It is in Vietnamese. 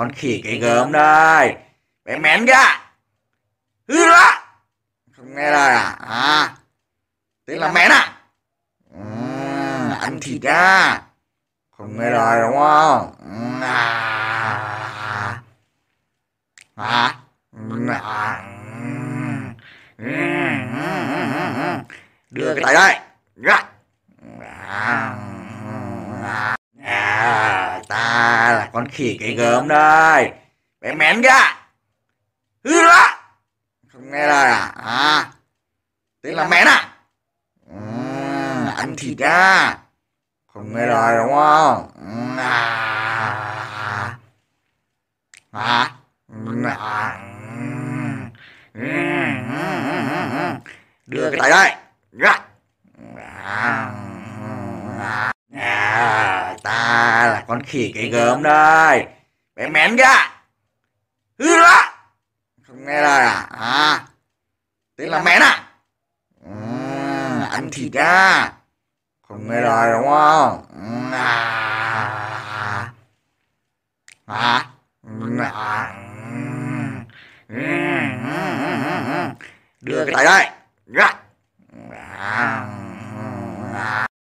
con khỉ cái gớm đây. Bé mén kìa. Hư đó. Không nghe lời à? À. Tức là mén à? Ăn thịt à? Không nghe lời đúng không? Đưa cái tay đây. Ta là con khỉ cái gớm đây. Bé mén kìa. Hư đó. Không nghe lời à? À. Tức là mén à? Ăn thịt à? Không nghe lời đúng không? Đưa cái tay đây. Ta là con khỉ cái gớm đây. Bé mén kìa. Hư đó. Không nghe lời à? À. Tức là mén à? Ăn thịt à? Không nghe lời đúng không? Đưa cái tay đây.